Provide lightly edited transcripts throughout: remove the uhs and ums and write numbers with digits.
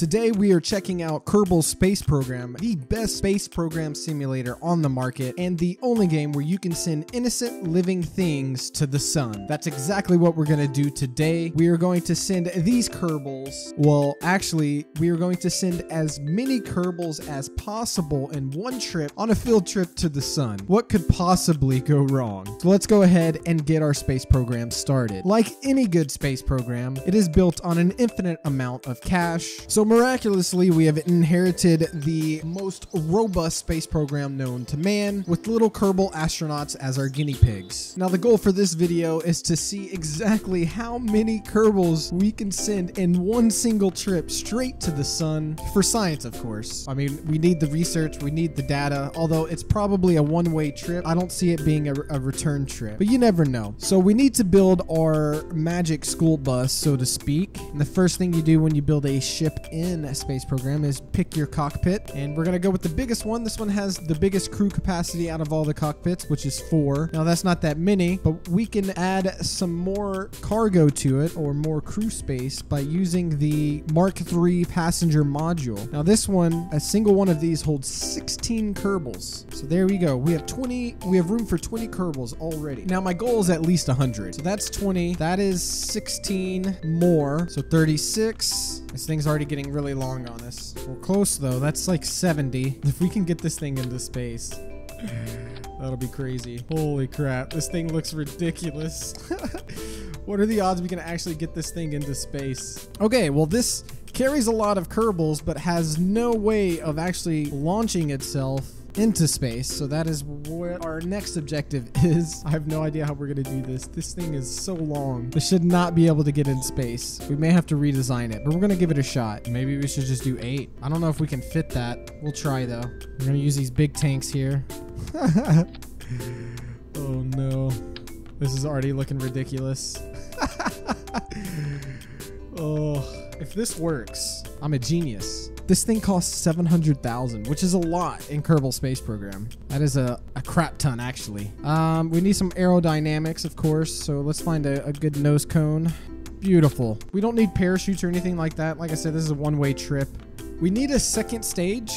Today we are checking out Kerbal Space Program, the best space program simulator on the market, and the only game where you can send innocent living things to the sun. That's exactly what we're going to do today. We are going to send these Kerbals. Well, actually, we are going to send as many Kerbals as possible in one trip on a field trip to the sun. What could possibly go wrong? So let's go ahead and get our space program started. Like any good space program, it is built on an infinite amount of cash. So miraculously, we have inherited the most robust space program known to man, with little Kerbal astronauts as our guinea pigs. Now, the goal for this video is to see exactly how many Kerbals we can send in one single trip straight to the sun, for science, of course. I mean, we need the research, we need the data, although it's probably a one-way trip. I don't see it being a return trip, but you never know. So we need to build our magic school bus, so to speak. And the first thing you do when you build a ship in a space program is pick your cockpit, and we're gonna go with the biggest one. This one has the biggest crew capacity out of all the cockpits, which is 4. Now, that's not that many, but we can add some more cargo to it, or more crew space, by using the Mark III passenger module. Now, this one, a single one of these holds 16 Kerbals. So there we go. We have 20. We have room for 20 Kerbals already. Now, my goal is at least 100. So that's 20. That is 16 more. So 36. This thing's already getting really long on us. We're close, though. That's like 70. If we can get this thing into space, that'll be crazy. Holy crap. This thing looks ridiculous. What are the odds we can actually get this thing into space? Okay, well, this carries a lot of Kerbals, but has no way of actually launching itself into space. So that is what our next objective is. I have no idea how we're going to do this. This thing is so long. This should not be able to get in space. We may have to redesign it, but we're going to give it a shot. Maybe we should just do 8. I don't know if we can fit that. We'll try, though. We're going to use these big tanks here. Oh no. This is already looking ridiculous. Oh, if this works, I'm a genius. This thing costs 700,000, which is a lot in Kerbal Space Program. That is a crap ton, actually. We need some aerodynamics, of course, so let's find a good nose cone. Beautiful. We don't need parachutes or anything like that. Like I said, this is a one-way trip. We need a second stage.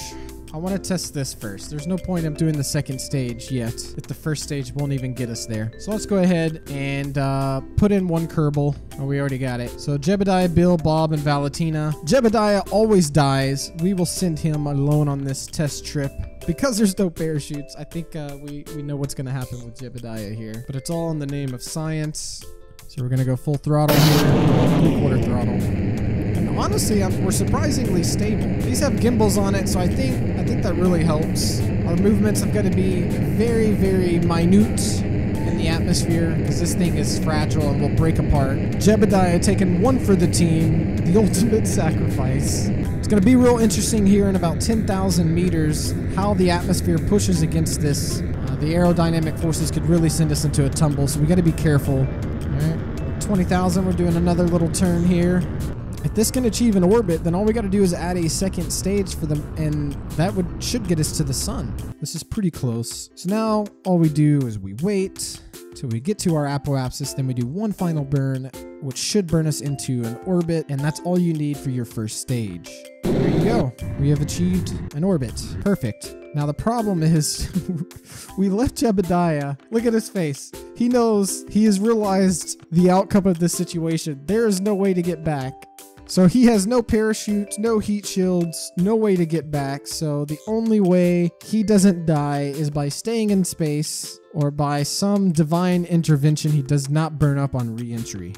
I want to test this first. There's no point in doing the second stage yet, if the first stage won't even get us there. So let's go ahead and put in one Kerbal. Oh, we already got it. So Jebediah, Bill, Bob, and Valentina. Jebediah always dies. We will send him alone on this test trip. Because there's no parachutes, I think we know what's going to happen with Jebediah here. But it's all in the name of science. So we're going to go full throttle here. Full quarter throttle. Honestly, we're surprisingly stable. These have gimbals on it, so I think that really helps. Our movements have got to be very, very minute in the atmosphere, because this thing is fragile and will break apart. Jebediah taking one for the team, the ultimate sacrifice. It's going to be real interesting here in about 10,000 meters how the atmosphere pushes against this. The aerodynamic forces could really send us into a tumble, so we got to be careful. All right, 20,000. We're doing another little turn here. If this can achieve an orbit, then all we got to do is add a second stage for them, and that should get us to the sun. This is pretty close. So now all we do is we wait till we get to our apoapsis, then we do one final burn, which should burn us into an orbit, and that's all you need for your first stage. There you go. We have achieved an orbit. Perfect. Now the problem is we left Jebediah. Look at his face. He knows he has realized the outcome of this situation. There is no way to get back. So he has no parachutes, no heat shields, no way to get back. So the only way he doesn't die is by staying in space, or by some divine intervention he does not burn up on re-entry.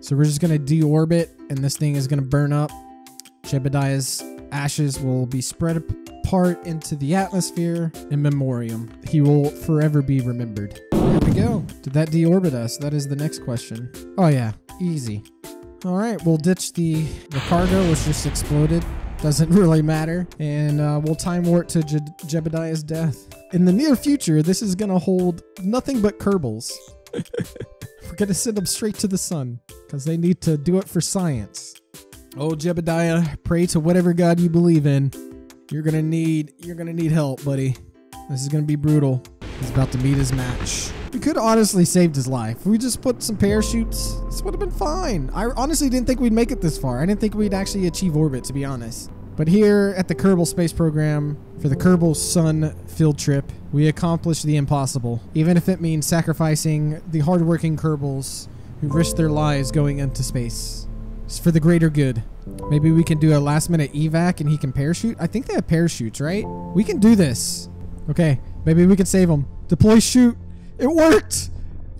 So we're just going to deorbit, and this thing is going to burn up. Jebediah's ashes will be spread apart into the atmosphere in memoriam. He will forever be remembered. There we go. Did that deorbit us? That is the next question. Oh yeah, easy. All right, we'll ditch the cargo, which just exploded. Doesn't really matter. And we'll time warp to Jebediah's death. In the near future, this is going to hold nothing but Kerbals. We're going to send them straight to the sun, because they need to do it for science. Oh, Jebediah, pray to whatever god you believe in. You're going to need help, buddy. This is going to be brutal. He's about to meet his match. We could have honestly saved his life. If we just put some parachutes, this would have been fine. I honestly didn't think we'd make it this far. I didn't think we'd actually achieve orbit, to be honest. But here at the Kerbal Space Program, for the Kerbal Sun field trip, we accomplished the impossible, even if it means sacrificing the hardworking Kerbals who risked their lives going into space. It's for the greater good. Maybe we can do a last-minute evac and he can parachute? I think they have parachutes, right? We can do this. Okay, maybe we can save him. Deploy chute. It worked!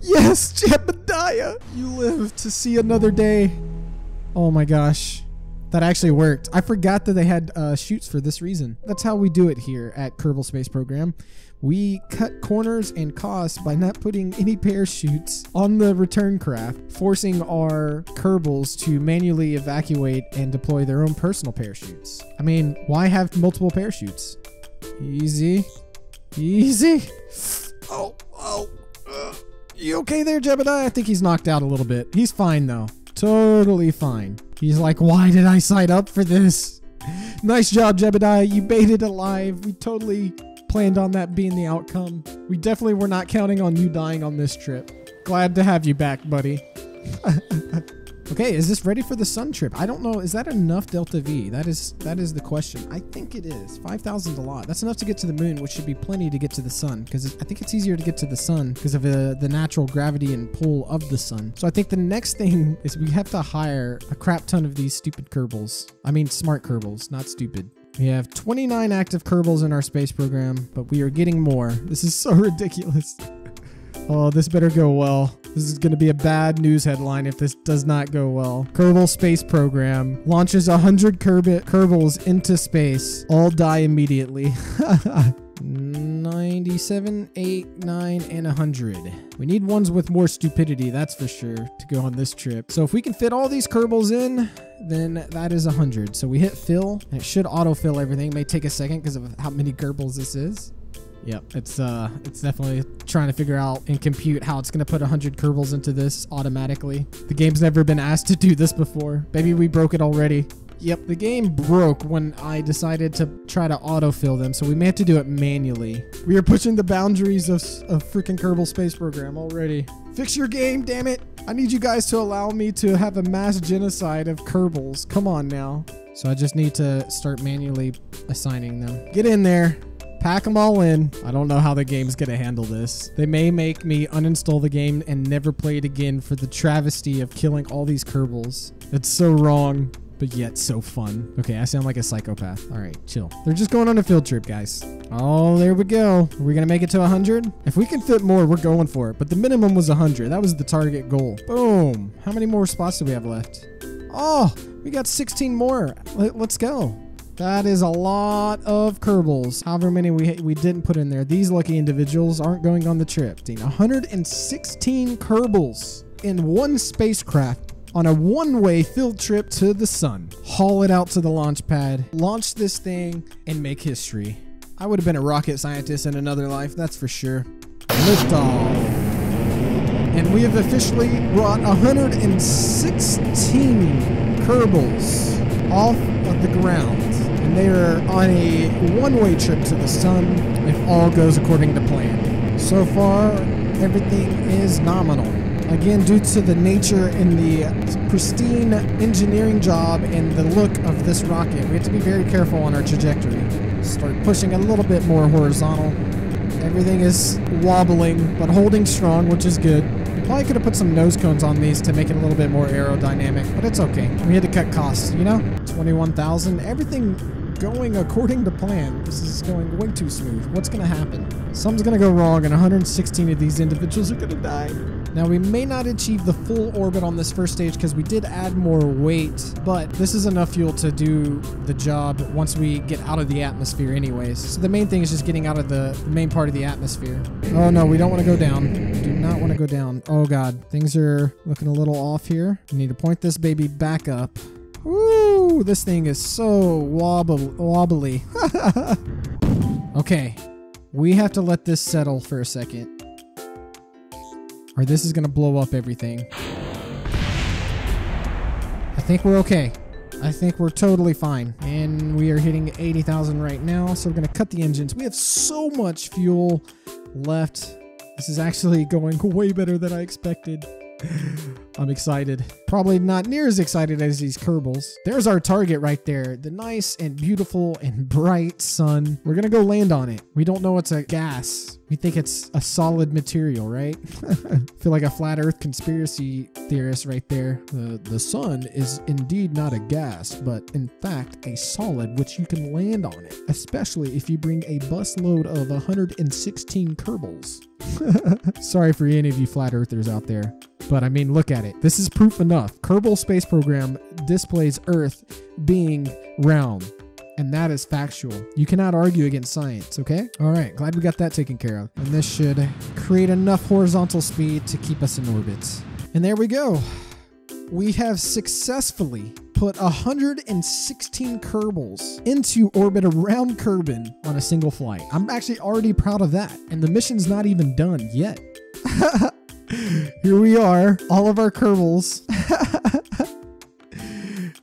Yes, Jebediah! You live to see another day. Oh my gosh. That actually worked. I forgot that they had chutes for this reason. That's how we do it here at Kerbal Space Program. We cut corners and costs by not putting any parachutes on the return craft, forcing our Kerbals to manually evacuate and deploy their own personal parachutes. I mean, why have multiple parachutes? Easy. Easy. Oh, oh. You okay there, Jebediah? I think he's knocked out a little bit. He's fine, though. Totally fine. He's like, why did I sign up for this? Nice job, Jebediah. You made it alive. We totally planned on that being the outcome. We definitely were not counting on you dying on this trip. Glad to have you back, buddy. Okay, is this ready for the sun trip? I don't know. Is that enough Delta V? That is the question. I think it is. 5,000 is a lot. That's enough to get to the moon, which should be plenty to get to the sun, because I think it's easier to get to the sun because of the natural gravity and pull of the sun. So I think the next thing is we have to hire a crap ton of these stupid Kerbals. I mean, smart Kerbals, not stupid. We have 29 active Kerbals in our space program, but we are getting more. This is so ridiculous. Oh, this better go well. This is going to be a bad news headline if this does not go well. Kerbal Space Program launches 100 Kerbals into space. All die immediately. 97, 8, 9, and 100. We need ones with more stupidity, that's for sure, to go on this trip. So if we can fit all these Kerbals in, then that is 100. So we hit fill, and it should autofill everything. It may take a second because of how many Kerbals this is. Yep, it's definitely trying to figure out and compute how it's going to put 100 Kerbals into this automatically. The game's never been asked to do this before. Maybe we broke it already. Yep, the game broke when I decided to try to autofill them, so we may have to do it manually. We are pushing the boundaries of freaking Kerbal Space Program already. Fix your game, damn it! I need you guys to allow me to have a mass genocide of Kerbals. Come on now. So I just need to start manually assigning them. Get in there. Pack them all in. I don't know how the game's gonna handle this. They may make me uninstall the game and never play it again for the travesty of killing all these Kerbals. It's so wrong, but yet so fun. Okay, I sound like a psychopath. All right, chill. They're just going on a field trip, guys. Oh, there we go. Are we gonna make it to 100? If we can fit more, we're going for it. But the minimum was 100. That was the target goal. Boom. How many more spots do we have left? Oh, we got 16 more. Let's go. That is a lot of Kerbals. However many we didn't put in there. These lucky individuals aren't going on the trip. 116 Kerbals in one spacecraft on a one-way field trip to the sun. Haul it out to the launch pad, launch this thing, and make history. I would have been a rocket scientist in another life, that's for sure. Liftoff. And we have officially brought 116 Kerbals off of the ground. And they are on a one-way trip to the sun if all goes according to plan. So far, everything is nominal. Again, due to the nature and the pristine engineering job and the look of this rocket, we have to be very careful on our trajectory. Start pushing a little bit more horizontal. Everything is wobbling, but holding strong, which is good. We probably could have put some nose cones on these to make it a little bit more aerodynamic, but it's okay. We had to cut costs, you know? 21,000, everything going according to plan. This is going way too smooth. What's going to happen? Something's going to go wrong, and 116 of these individuals are going to die. Now, we may not achieve the full orbit on this first stage because we did add more weight, but this is enough fuel to do the job once we get out of the atmosphere anyways. So the main thing is just getting out of the main part of the atmosphere. Oh, no, we don't want to go down. Do not want to go down. Oh, God. Things are looking a little off here. We need to point this baby back up. Woo! This thing is so wobbly. Okay, we have to let this settle for a second, or this is gonna blow up everything. I think we're okay. I think we're totally fine. And we are hitting 80,000 right now, so we're gonna cut the engines. We have so much fuel left. This is actually going way better than I expected. I'm excited. Probably not near as excited as these Kerbals. There's our target right there. The nice and beautiful and bright sun. We're gonna go land on it. We don't know it's a gas. We think it's a solid material, right? Feel like a flat earth conspiracy theorist right there. The sun is indeed not a gas, but in fact a solid which you can land on it. Especially if you bring a busload of 116 Kerbals. Sorry for any of you flat earthers out there. But I mean, look at it. This is proof enough. Kerbal Space Program displays Earth being round. And that is factual. You cannot argue against science, okay? All right, glad we got that taken care of. And this should create enough horizontal speed to keep us in orbit. And there we go. We have successfully put 116 Kerbals into orbit around Kerbin on a single flight. I'm actually already proud of that. And the mission's not even done yet. Here we are, all of our Kerbals.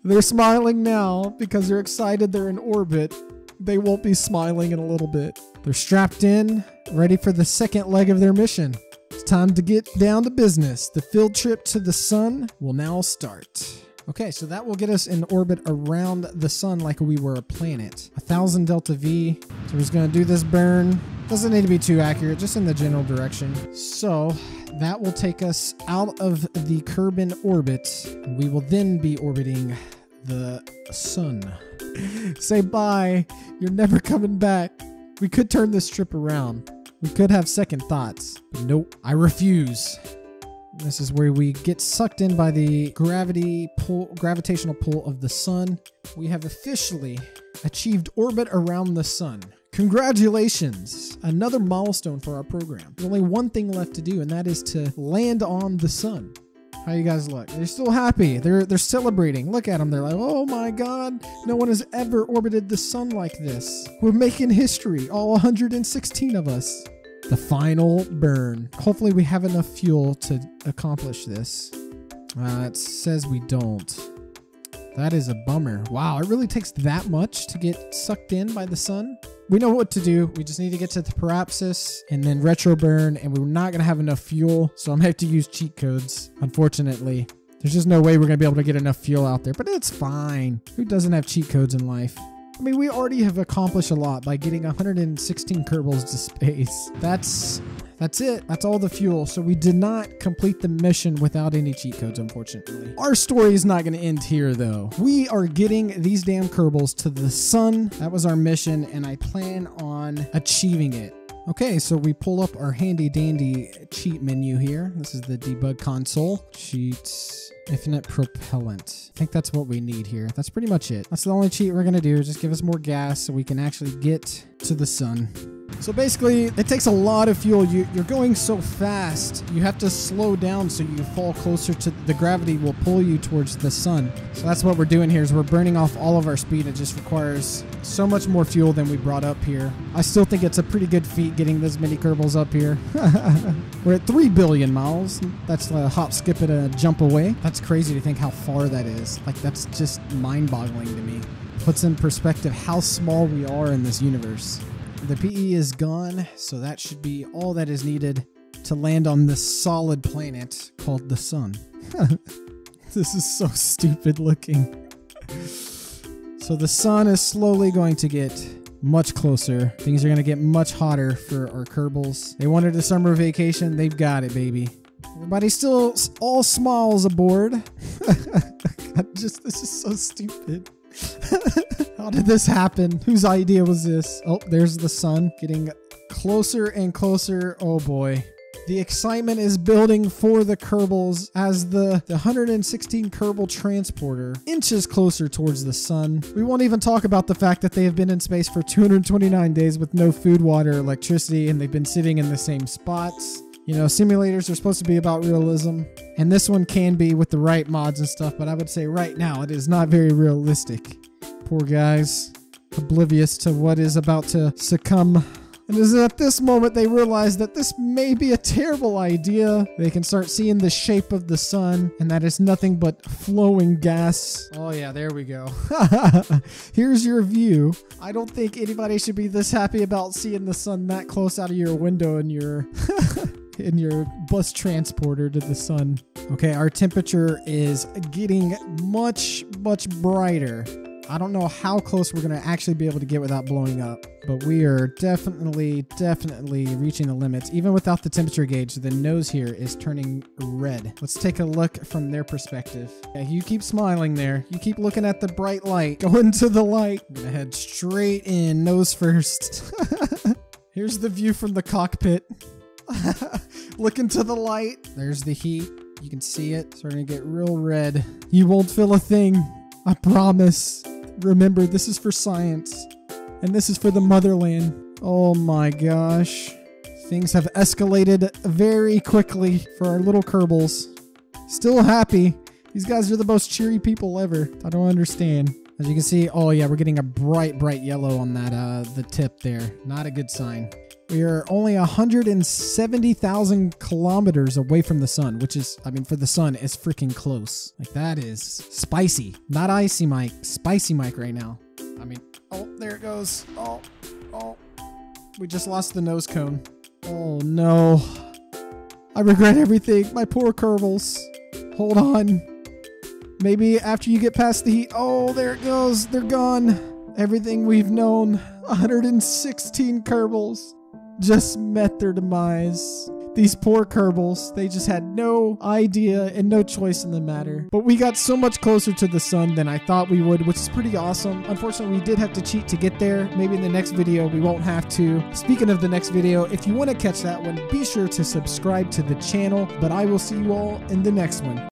They're smiling now because they're excited they're in orbit. They won't be smiling in a little bit. They're strapped in, ready for the second leg of their mission. It's time to get down to business. The field trip to the sun will now start. Okay, so that will get us in orbit around the sun like we were a planet. 1,000 delta V. So we're just gonna do this burn. Doesn't need to be too accurate, just in the general direction. So that will take us out of the Kerbin orbit. We will then be orbiting the sun. Say bye. You're never coming back. We could turn this trip around. We could have second thoughts. But nope, I refuse. This is where we get sucked in by the gravitational pull of the sun. We have officially achieved orbit around the sun. Congratulations! Another milestone for our program. There's only one thing left to do, and that is to land on the sun. How you guys look? They're still happy. They're celebrating. Look at them. They're like, oh my god, no one has ever orbited the sun like this. We're making history, all 116 of us. The final burn. Hopefully we have enough fuel to accomplish this. It says we don't. That is a bummer. Wow, it really takes that much to get sucked in by the sun? We know what to do. We just need to get to the Parapsis and then retro burn, and we're not going to have enough fuel, so I'm going to have to use cheat codes, unfortunately. There's just no way we're going to be able to get enough fuel out there, but it's fine. Who doesn't have cheat codes in life? I mean, we already have accomplished a lot by getting 116 Kerbals to space. That's it. That's all the fuel. So we did not complete the mission without any cheat codes, unfortunately. Our story is not going to end here, though. We are getting these damn Kerbals to the sun. That was our mission, and I plan on achieving it. Okay, so we pull up our handy dandy cheat menu here. This is the debug console. Cheats, infinite propellant. I think that's what we need here. That's pretty much it. That's the only cheat we're gonna do. Just give us more gas so we can actually get to the sun. So basically, it takes a lot of fuel. You're going so fast. You have to slow down so you fall closer to the gravity will pull you towards the sun. So that's what we're doing here is we're burning off all of our speed. It just requires so much more fuel than we brought up here. I still think it's a pretty good feat getting this many Kerbals up here. We're at 3 billion miles. That's a hop, skip, and a jump away. That's crazy to think how far that is. Like, that's just mind-boggling to me. Puts in perspective how small we are in this universe. The PE is gone, so that should be all that is needed to land on this solid planet called the sun. This is so stupid looking. So the sun is slowly going to get much closer. Things are going to get much hotter for our Kerbals. They wanted a summer vacation. They've got it, baby. Everybody's still all smiles aboard. This is so stupid. How did this happen? Whose idea was this? Oh, there's the sun getting closer and closer. Oh boy. The excitement is building for the Kerbals as the 116 Kerbal transporter inches closer towards the sun. We won't even talk about the fact that they have been in space for 229 days with no food, water, electricity, and they've been sitting in the same spots. You know, simulators are supposed to be about realism, and this one can be with the right mods and stuff, but I would say right now it is not very realistic. Poor guys, oblivious to what is about to succumb. And it is at this moment they realize that this may be a terrible idea. They can start seeing the shape of the sun, and that is nothing but flowing gas. Oh yeah, there we go. Here's your view. I don't think anybody should be this happy about seeing the sun that close out of your window in your in your bus transporter to the sun. Okay, our temperature is getting much, much brighter. I don't know how close we're going to actually be able to get without blowing up, but we are definitely reaching the limits. Even without the temperature gauge, the nose here is turning red. Let's take a look from their perspective. Yeah, you keep smiling there. You keep looking at the bright light. Go into the light. I'm gonna head straight in, nose first. Here's the view from the cockpit. Look into the light. There's the heat. You can see it. It's starting to get real red. You won't feel a thing. I promise. Remember, this is for science, and this is for the motherland. Oh my gosh. Things have escalated very quickly for our little Kerbals. Still happy. These guys are the most cheery people ever. I don't understand. As you can see, oh yeah, we're getting a bright, bright yellow on that, the tip there. Not a good sign. We are only 170,000 kilometers away from the sun, which is, I mean, for the sun, is freaking close. Like, that is spicy. Not icy Mike. Spicy Mike right now. I mean, oh, there it goes. Oh, oh. We just lost the nose cone. Oh, no. I regret everything. My poor Kerbals. Hold on. Maybe after you get past the heat. Oh, there it goes. They're gone. Everything we've known. 116 Kerbals. Just met their demise. These poor Kerbals, they just had no idea and no choice in the matter. But we got so much closer to the sun than I thought we would, which is pretty awesome. Unfortunately, we did have to cheat to get there. Maybe in the next video, we won't have to. Speaking of the next video, if you want to catch that one, be sure to subscribe to the channel. But I will see you all in the next one.